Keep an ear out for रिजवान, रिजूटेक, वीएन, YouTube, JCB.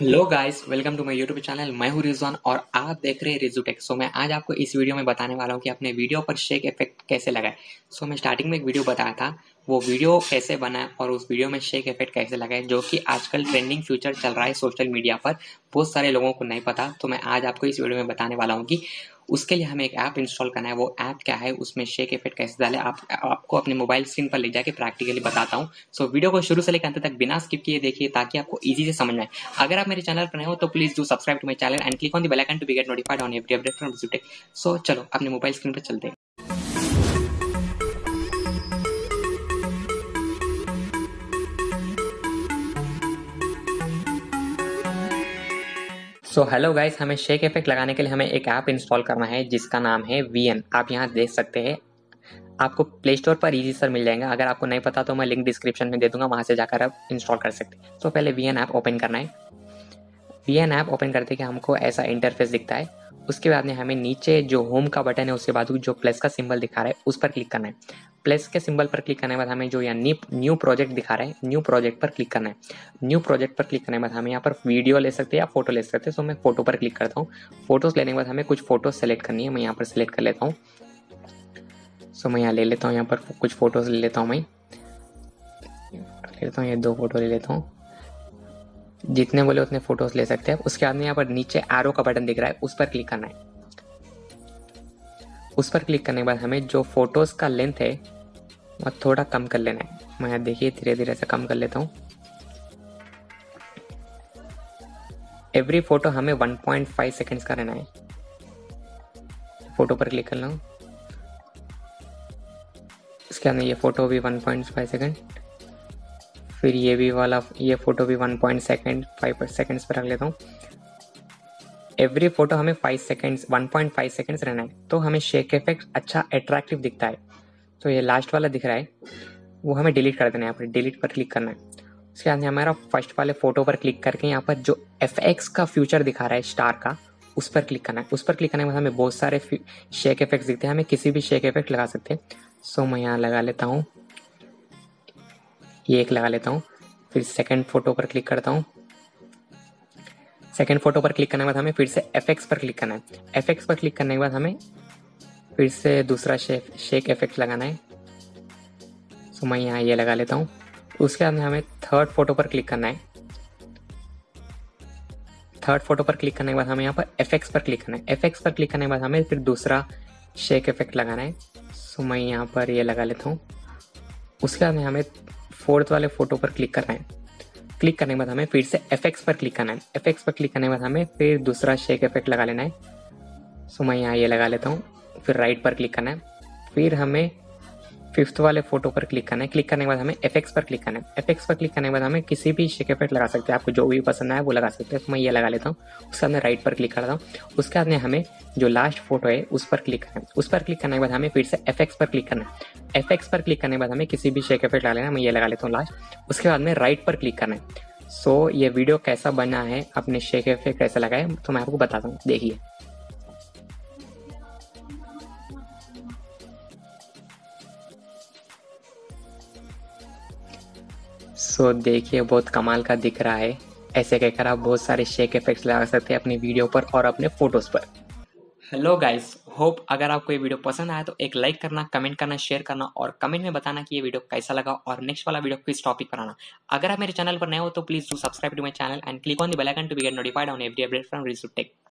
Hello guys, welcome to my YouTube channel. मैं हूं रिजवान और आप देख रहे हैं रिजूटेक। मैं आज आपको इस वीडियो में बताने वाला हूं कि अपने वीडियो पर शेक इफेक्ट कैसे लगाए। मैं स्टार्टिंग में एक वीडियो बताया था, वो वीडियो कैसे बनाए और उस वीडियो में शेक इफेक्ट कैसे लगाए, जो कि आजकल ट्रेंडिंग फ्यूचर चल रहा है सोशल मीडिया पर, बहुत सारे लोगों को नहीं पता। तो मैं आज आपको इस वीडियो में बताने वाला हूँ कि उसके लिए हमें एक ऐप इंस्टॉल करना है। वो ऐप क्या है, उसमें शेक इफेक्ट कैसे डाले, आपको अपने मोबाइल स्क्रीन पर ले जाके प्रैक्टिकली बताता हूँ। सो वीडियो को शुरू से लेकर अंत तक बिना स्किप किए देखिए, ताकि आपको इजी से समझ में आए। अगर आप मेरे चैनल पर नए हो तो please do subscribe to my channel and click on the bell icon to be get notified on every update from रिजूटेक। So चलो अपने मोबाइल स्क्रीन पर चलते हैं। सो हेलो गाइस, हमें शेक इफेक्ट लगाने के लिए हमें एक ऐप इंस्टॉल करना है जिसका नाम है वीएन। आप यहाँ देख सकते हैं, आपको प्ले स्टोर पर इजी सर मिल जाएगा। अगर आपको नहीं पता तो मैं लिंक डिस्क्रिप्शन में दे दूंगा, वहाँ से जाकर आप इंस्टॉल कर सकते हैं। सो पहले वीएन ऐप ओपन करना है। वीएन ऐप ओपन करते कि हमको ऐसा इंटरफेस दिखता है। उसके बाद में हमें नीचे जो होम का बटन है, उसके बाद जो प्लस का सिंबल दिखा रहा है उस पर क्लिक करना है। प्लस के सिंबल पर क्लिक करने के बाद हमें जो यहाँ न्यू प्रोजेक्ट दिखा रहा है, न्यू प्रोजेक्ट पर क्लिक करना है। न्यू प्रोजेक्ट पर क्लिक करने के बाद हमें यहाँ पर वीडियो ले सकते हैं या फोटो ले सकते हैं। सो मैं फोटो पर क्लिक करता हूँ। फोटोज़ लेने के बाद हमें कुछ फोटोज सेलेक्ट करनी है, मैं यहाँ पर सेलेक्ट कर लेता हूँ। सो मैं यहाँ ले लेता हूँ, यहाँ पर कुछ फोटोज ले लेता हूँ। मैं ले लेता हूँ, ये दो फोटो ले लेता हूँ, जितने बोले उतने फोटोज ले सकते हैं। उसके बाद में यहाँ पर नीचे एरो का बटन दिख रहा है, उस पर क्लिक करना है। उस पर क्लिक करने के बाद हमें जो फोटोज़ का लेंथ है वह थोड़ा कम कर लेना है। मैं यहाँ देखिए धीरे धीरे से कम कर लेता हूँ। एवरी फोटो हमें 1.5 सेकेंड्स का रहना है। फोटो पर क्लिक कर रहा हूँ। इसके अंदर ये फोटो भी 1.5 सेकेंड, फिर ये भी वाला ये फोटो भी 1.5 सेकेंड्स पर रख लेता हूँ। एवरी फोटो हमें 1.5 सेकेंड्स रहना है, तो हमें शेक इफेक्ट अच्छा एट्रैक्टिव दिखता है। तो ये लास्ट वाला दिख रहा है, वो हमें डिलीट कर देना है। यहाँ पर डिलीट पर क्लिक करना है। उसके बाद हमारा फर्स्ट वाले फोटो पर क्लिक करके यहाँ पर जो FX का फ्यूचर दिखा रहा है स्टार का, उस पर क्लिक करना है। उस पर क्लिक करने के बाद हमें बहुत सारे शेक इफेक्ट्स दिखते हैं, हमें किसी भी शेक इफेक्ट लगा सकते हैं। सो मैं यहाँ लगा लेता हूँ, ये एक लगा लेता हूँ। फिर सेकेंड फोटो पर क्लिक करता हूँ। सेकेंड फोटो पर क्लिक करने के बाद हमें फिर से FX पर क्लिक करना है। FX पर क्लिक करने के बाद हमें फिर से दूसरा शेक इफेक्ट लगाना है। सो मैं यहाँ ये लगा लेता हूँ। उसके बाद हमें थर्ड फोटो पर क्लिक करना है। थर्ड फोटो पर क्लिक करने के बाद हमें यहाँ पर FX पर क्लिक करना है। FX पर क्लिक करने के बाद हमें फिर दूसरा शेक इफेक्ट लगाना है। सो मैं यहाँ पर ये लगा लेता हूँ। उसके बाद हमें फोर्थ वाले फोटो पर क्लिक करना है। क्लिक करने के बाद हमें फिर से FX पर क्लिक करना है। FX पर क्लिक करने के बाद हमें फिर दूसरा शेक इफेक्ट लगा लेना है। सो मैं यहाँ ये लगा लेता हूँ। फिर राइट पर क्लिक करना है। फिर हमें फिफ्थ वाले फोटो पर क्लिक करना है। क्लिक करने के बाद हमें FX पर क्लिक करना है। FX पर क्लिक करने के बाद हमें किसी भी शेक इफेक्ट लगा सकते हैं, आपको जो भी पसंद आए वो लगा सकते हैं। तो मैं ये लगा लेता हूँ। उसके बाद राइट पर क्लिक करता हूँ। उसके बाद हमें जो लास्ट फोटो है उस पर क्लिक करना है। उस पर क्लिक करने के बाद हमें फिर से FX पर क्लिक करना है। FX पर क्लिक करने के बाद हमें किसी भी शेक इफेक्ट लगा लेना है, मैं ये लगा लेता हूँ लास्ट। उसके बाद में राइट पर क्लिक करना है। सो ये वीडियो कैसा बना है, अपने शेक इफेक्ट कैसे लगाए, तो मैं आपको बताता हूँ, देखिए। सो देखिए बहुत कमाल का दिख रहा है। ऐसे कहकर आप बहुत सारे शेक इफेक्ट्स लगा सकते हैं अपनी वीडियो पर और अपने फोटोज़ पर। हेलो गाइस, होप अगर आपको ये वीडियो पसंद आया तो एक लाइक करना, कमेंट करना, शेयर करना और कमेंट में बताना कि ये वीडियो कैसा लगा और नेक्स्ट वाला वीडियो किस टॉपिक पर आना। अगर आप मेरे चैनल पर नए हो तो please do subscribe to my channel and click on the bell icon to be get notified on every update from रिजूटेक।